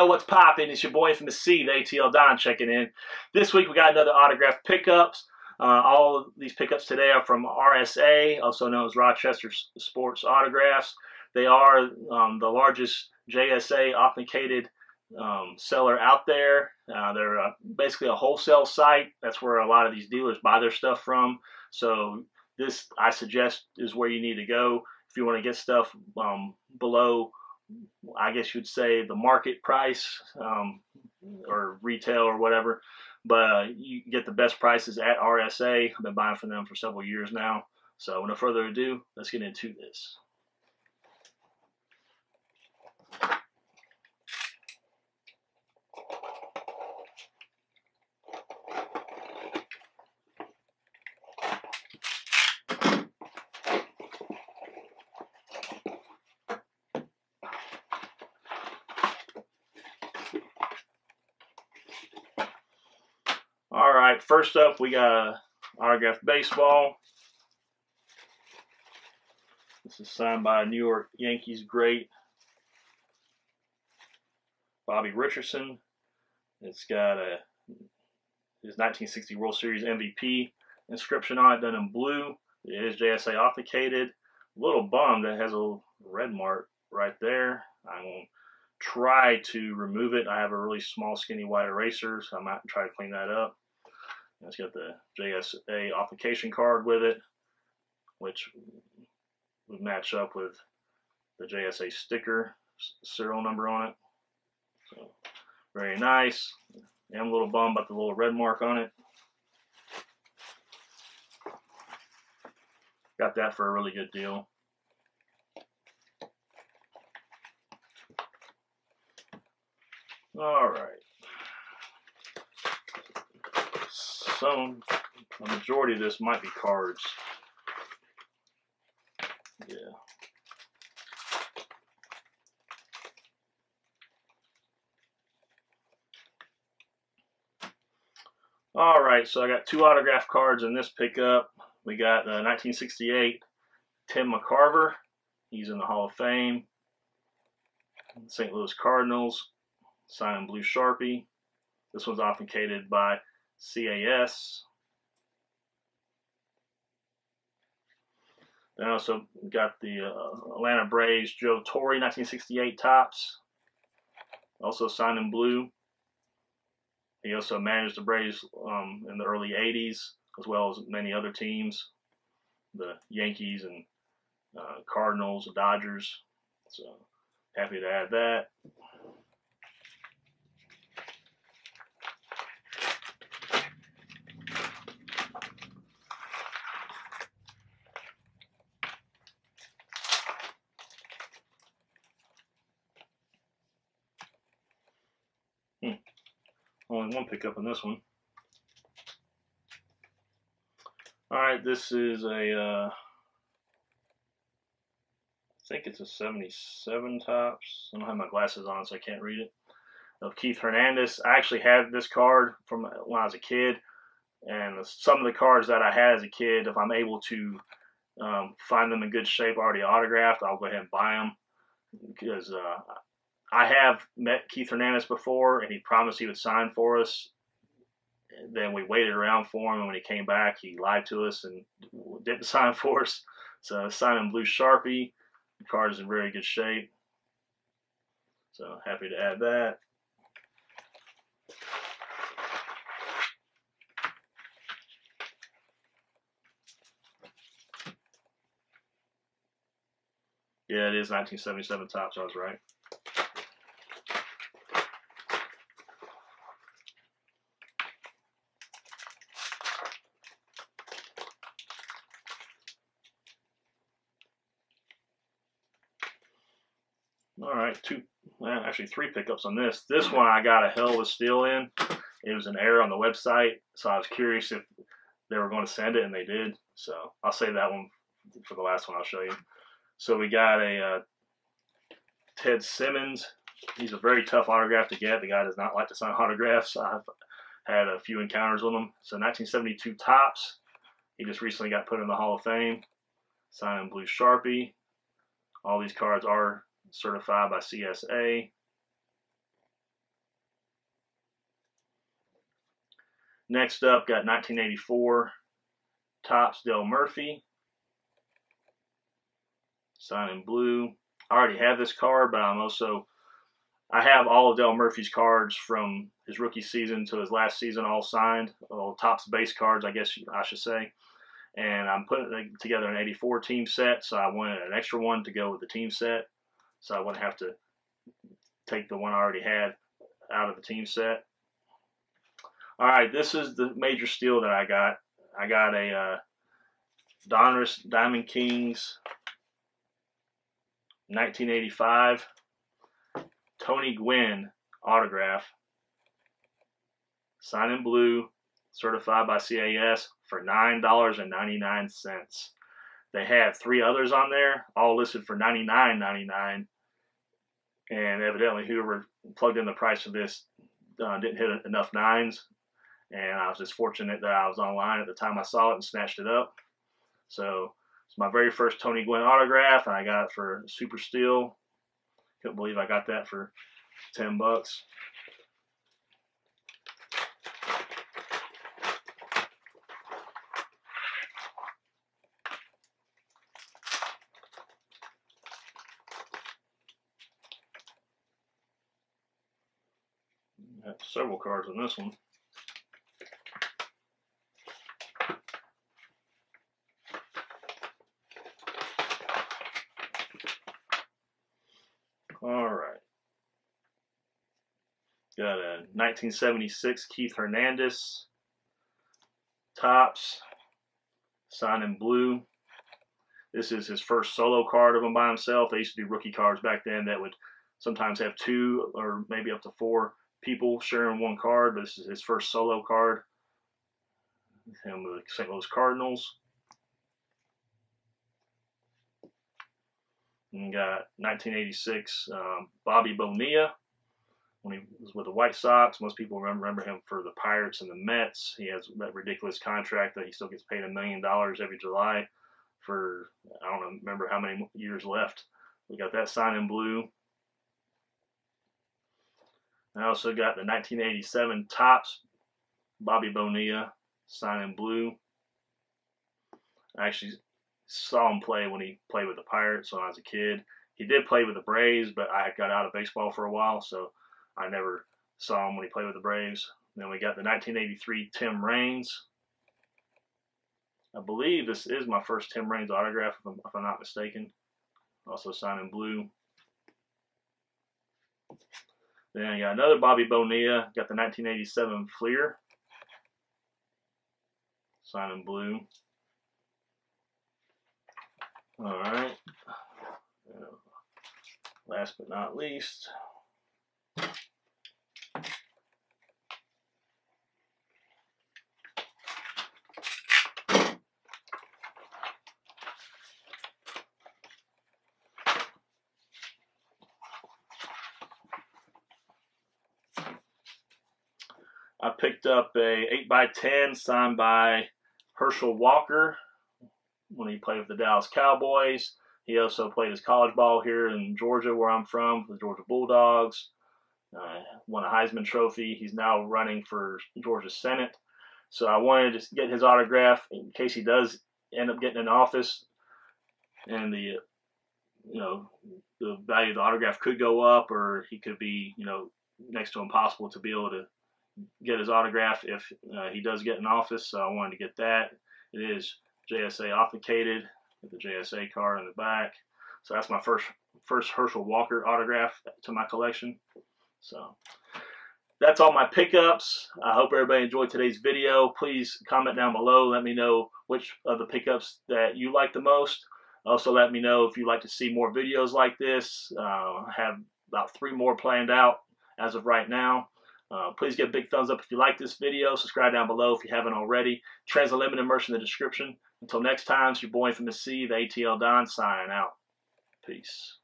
yo, what's poppin'? It's your boy Infamous C, the ATL Don, checking in. This week we got another autograph pickups. All of these pickups today are from RSA, also known as Rochester Sports Autographs. They are the largest JSA authenticated seller out there. They're basically a wholesale site. That's where a lot of these dealers buy their stuff from. So this, I suggest, is where you need to go if you want to get stuff below, I guess you'd say, the market price or retail or whatever. But you get the best prices at RSA. I've been buying from them for several years now. So no further ado, let's get into this. First up, we got autographed baseball. This is signed by New York Yankees great Bobby Richardson. It's got his 1960 World Series MVP inscription on it, done in blue. It is JSA authenticated. Little bummed that has a red mark right there. I won't try to remove it. I have a really small, skinny, white eraser, so I might try to clean that up. It's got the JSA authentication card with it, which would match up with the JSA sticker serial number on it. So very nice. I'm a little bummed about the little red mark on it. Got that for a really good deal. All right. Some, the majority of this might be cards. Yeah. All right, so I got two autograph cards in this pickup. We got 1968 Tim McCarver. He's in the Hall of Fame. St. Louis Cardinals, signed in blue Sharpie. This one's authenticated by CAS. Then I also got the Atlanta Braves Joe Torre 1968 Topps, also signed in blue. He also managed the Braves in the early 80s, as well as many other teams, the Yankees and Cardinals, the Dodgers. So happy to add that. Only one pickup in this one. All right, this is a, I think it's a 77 Topps. I don't have my glasses on, so I can't read it. Of Keith Hernandez. I actually had this card from when I was a kid, and some of the cards that I had as a kid, if I'm able to find them in good shape, already autographed, I'll go ahead and buy them, because I have met Keith Hernandez before, and he promised he would sign for us. Then we waited around for him, and when he came back, he lied to us and didn't sign for us. So signed in blue Sharpie. The card is in very good shape. So happy to add that. Yeah, it is 1977 Topps, I was right. All right, actually three pickups on this. This one I got a hell of a steal in. It was an error on the website, so I was curious if they were going to send it, and they did. So I'll save that one for the last one I'll show you. So we got a Ted Simmons. He's a very tough autograph to get. The guy does not like to sign autographs. I've had a few encounters with him. So 1972 Topps. He just recently got put in the Hall of Fame. Signed in blue Sharpie. All these cards are certified by CSA. Next up, got 1984 Topps, Dale Murphy. Sign in blue. I already have this card, but I have all of Dale Murphy's cards from his rookie season to his last season all signed. All Topps base cards, I guess I should say. And I'm putting together an 84 team set, so I wanted an extra one to go with the team set. So I wouldn't have to take the one I already had out of the team set. All right, this is the major steal that I got. I got a Donruss Diamond Kings 1985 Tony Gwynn autograph, signed in blue, certified by CAS for $9.99. They have three others on there, all listed for $99.99. And evidently whoever plugged in the price of this didn't hit enough nines. And I was just fortunate that I was online at the time I saw it and snatched it up. So it's my very first Tony Gwynn autograph, and I got it for super steal. Couldn't believe I got that for 10 bucks. Have several cards in this one. All right. Got a 1976 Keith Hernandez Topps, signed in blue. This is his first solo card of him by himself. They used to do rookie cards back then that would sometimes have two or maybe up to four people sharing one card, but this is his first solo card. Him with the St. Louis Cardinals. And got 1986 Bobby Bonilla when he was with the White Sox. Most people remember him for the Pirates and the Mets. He has that ridiculous contract that he still gets paid $1 million every July for I don't remember how many years left. We got that signed in blue. I also got the 1987 Topps Bobby Bonilla signed in blue. I actually saw him play when he played with the Pirates when I was a kid. He did play with the Braves, but I got out of baseball for a while, so I never saw him when he played with the Braves. And then we got the 1983 Tim Raines. I believe this is my first Tim Raines autograph, if I'm not mistaken. Also signed in blue. Then I got another Bobby Bonilla, got the 1987 Fleer, signed in blue. All right. Last but not least, I picked up a 8x10 signed by Herschel Walker when he played with the Dallas Cowboys. He also played his college ball here in Georgia, where I'm from, for the Georgia Bulldogs. Won a Heisman Trophy. He's now running for Georgia Senate. So I wanted to get his autograph in case he does end up getting in office, and the value of the autograph could go up, or he could be next to impossible to be able to get his autograph if he does get in office. So I wanted to get that. It is JSA authenticated with the JSA card in the back. So that's my first Herschel Walker autograph to my collection. So that's all my pickups. I hope everybody enjoyed today's video. Please comment down below. Let me know which of the pickups that you like the most. Also let me know if you'd like to see more videos like this. I have about 3 more planned out as of right now. Please give a big thumbs up if you like this video. Subscribe down below if you haven't already. Trenz Unltd merch in the description. Until next time, it's your boy from the C, the ATL Don, signing out. Peace.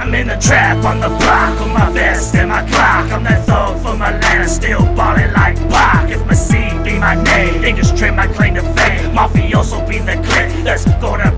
I'm in the trap on the block with my vest and my Glock. I'm that thug from Atlanta, still ballin' like Pac. If my C be my name, they just trade my claim to fame. Mafia you'll also be the clique that's gonna